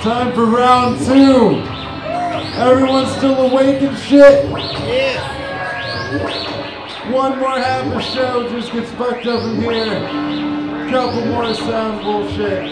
Time for round two. Everyone's still awake and shit. Yeah. One more half of the show just gets fucked up in here. Couple more sound bullshit.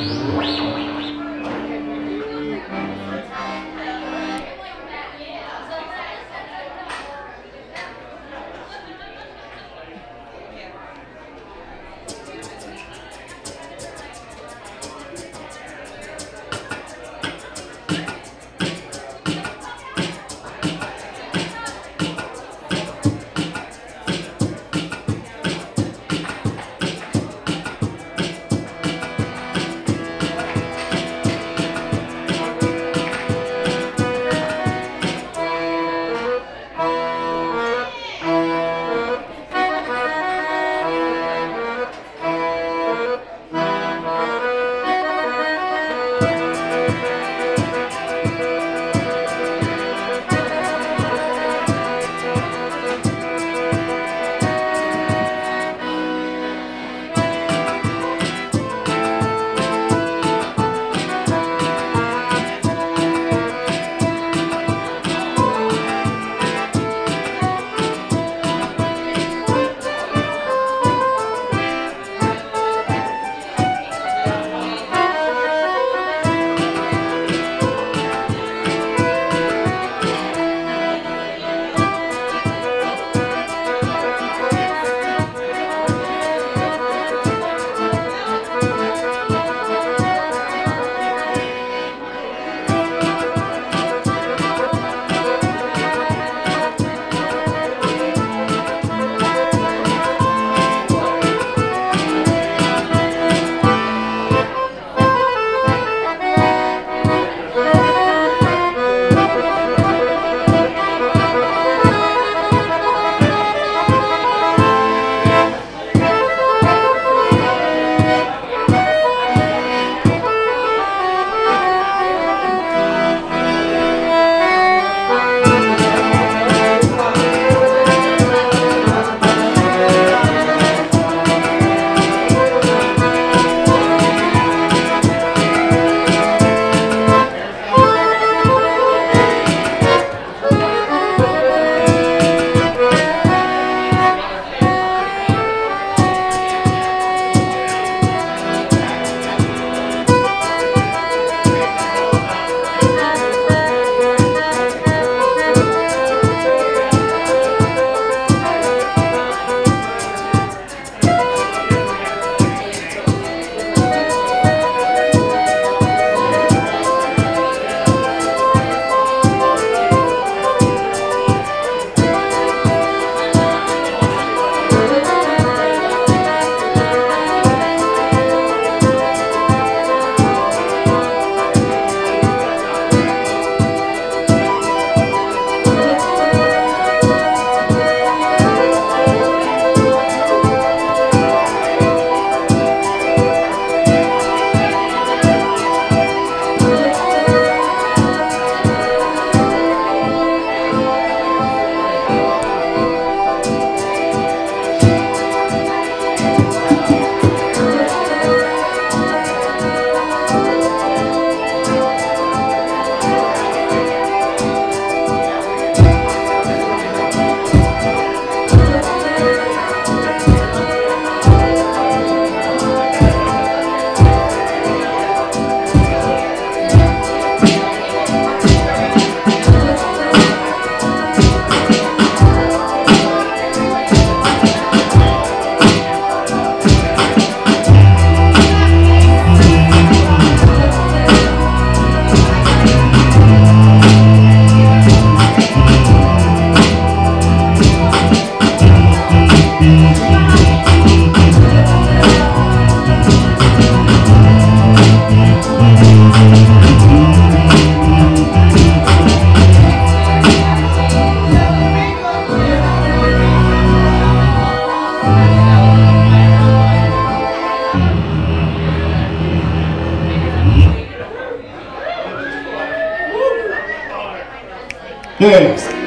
Hey.